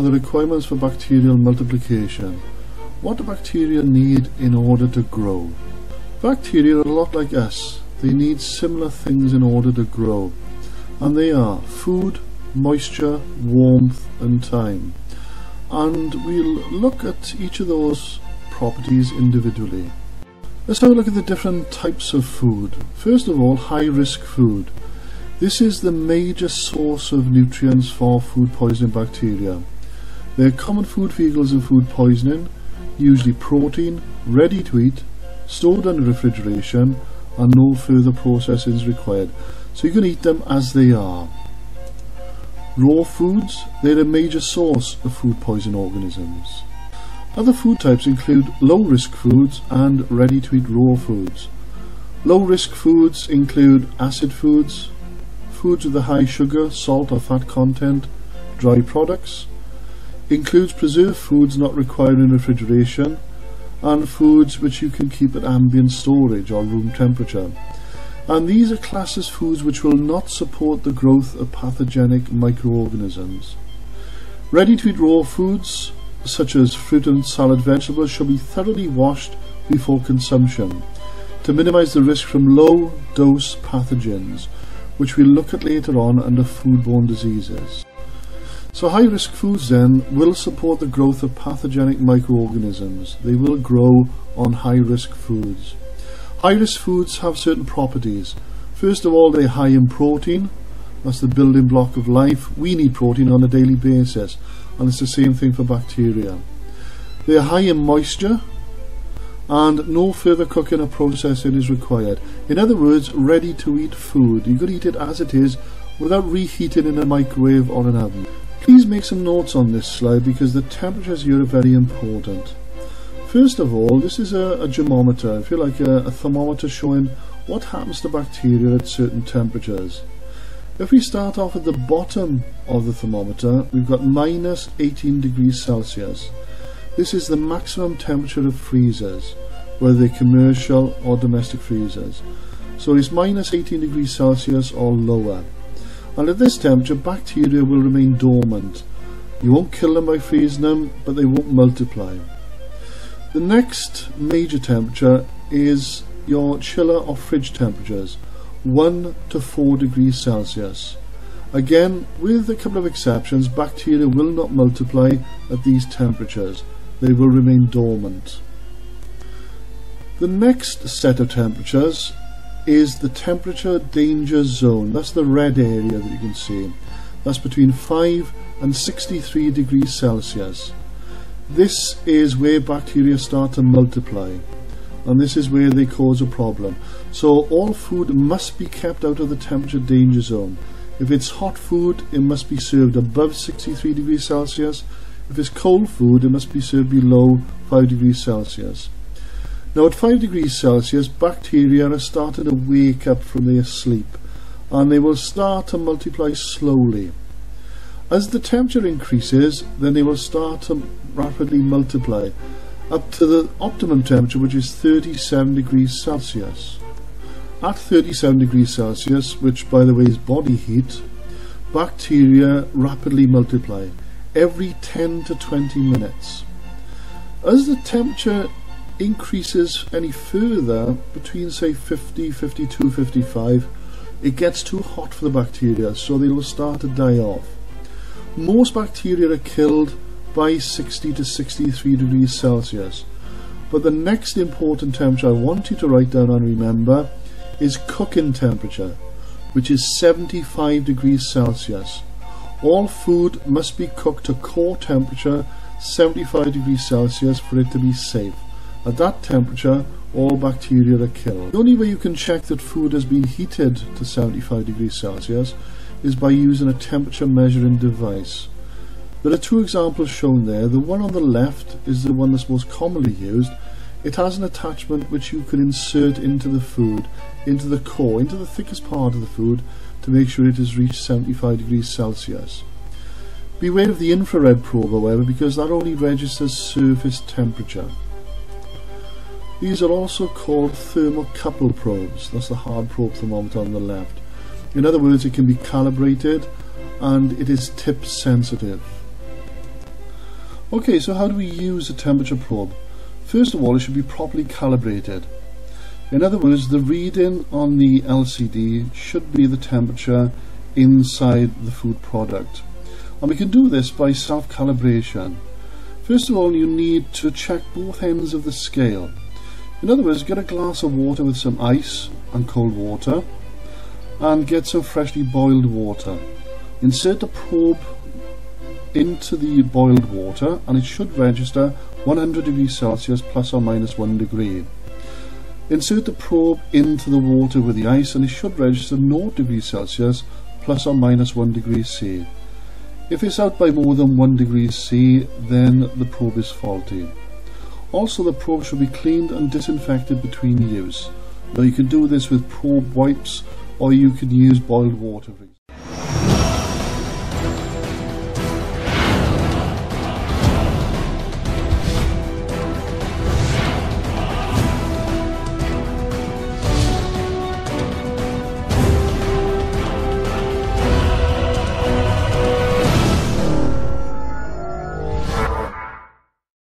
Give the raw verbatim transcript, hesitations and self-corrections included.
are the requirements for bacterial multiplication. What do bacteria need in order to grow? Bacteria are a lot like us. They need similar things in order to grow. And they are food, moisture, warmth and time. And we'll look at each of those properties individually. Let's have a look at the different types of food. First of all, high-risk food. This is the major source of nutrients for food poisoning bacteria. They're common food vehicles of food poisoning, usually protein, ready to eat, stored under refrigeration, and no further processing is required. So you can eat them as they are. Raw foods, they're a major source of food poisoning organisms. Other food types include low-risk foods and ready-to-eat raw foods. Low-risk foods include acid foods, foods with a high sugar, salt or fat content, dry products, includes preserved foods not requiring refrigeration, and foods which you can keep at ambient storage or room temperature. And these are classes of foods which will not support the growth of pathogenic microorganisms. Ready-to-eat raw foods such as fruit and salad vegetables should be thoroughly washed before consumption to minimize the risk from low-dose pathogens, which we'll look at later on under foodborne diseases. So high-risk foods then will support the growth of pathogenic microorganisms. They will grow on high-risk foods. High-risk foods have certain properties. First of all, they're high in protein. That's the building block of life. We need protein on a daily basis, and it's the same thing for bacteria. They're high in moisture, and no further cooking or processing is required. In other words, ready-to-eat food. You could eat it as it is without reheating in a microwave or an oven. Please make some notes on this slide because the temperatures here are very important. First of all, this is a, a germometer, if you like, a, a thermometer showing what happens to bacteria at certain temperatures. If we start off at the bottom of the thermometer, we've got minus eighteen degrees Celsius. This is the maximum temperature of freezers, whether they're commercial or domestic freezers. So it's minus eighteen degrees Celsius or lower. And at this temperature, bacteria will remain dormant. You won't kill them by freezing them, but they won't multiply. The next major temperature is your chiller or fridge temperatures, one to four degrees Celsius. Again, with a couple of exceptions, bacteria will not multiply at these temperatures. They will remain dormant. The next set of temperatures is the temperature danger zone. That's the red area that you can see. That's between five and sixty-three degrees Celsius. This is where bacteria start to multiply, and this is where they cause a problem. So all food must be kept out of the temperature danger zone. If it's hot food, it must be served above sixty-three degrees Celsius. If it's cold food, it must be served below five degrees Celsius. Now at five degrees Celsius, bacteria are starting to wake up from their sleep, and they will start to multiply slowly. As the temperature increases, then they will start to rapidly multiply up to the optimum temperature, which is thirty-seven degrees Celsius. At thirty-seven degrees Celsius, which by the way is body heat, bacteria rapidly multiply every ten to twenty minutes. As the temperature increases any further, between say fifty, fifty-two, fifty-five, it gets too hot for the bacteria, so they will start to die off. Most bacteria are killed by sixty to sixty-three degrees Celsius, but the next important temperature I want you to write down and remember is cooking temperature, which is seventy-five degrees Celsius. All food must be cooked to core temperature, seventy-five degrees Celsius, for it to be safe. At that temperature, all bacteria are killed. The only way you can check that food has been heated to seventy-five degrees Celsius is by using a temperature measuring device. There are two examples shown there. The one on the left is the one that's most commonly used. It has an attachment which you can insert into the food, into the core, into the thickest part of the food, to make sure it has reached seventy-five degrees Celsius. Beware of the infrared probe, however, because that only registers surface temperature. These are also called thermocouple probes. That's the hard probe thermometer on the left. In other words, it can be calibrated and it is tip sensitive. Okay, so how do we use a temperature probe? First of all, it should be properly calibrated. In other words, the reading on the L C D should be the temperature inside the food product. And we can do this by self-calibration. First of all, you need to check both ends of the scale. In other words, get a glass of water with some ice and cold water, and get some freshly boiled water. Insert the probe into the boiled water and it should register one hundred degrees Celsius plus or minus one degree. Insert the probe into the water with the ice and it should register zero degrees Celsius plus or minus one degree C. If it's out by more than one degree C, then the probe is faulty. Also, the probe should be cleaned and disinfected between use. Now you can do this with probe wipes, or you can use boiled water.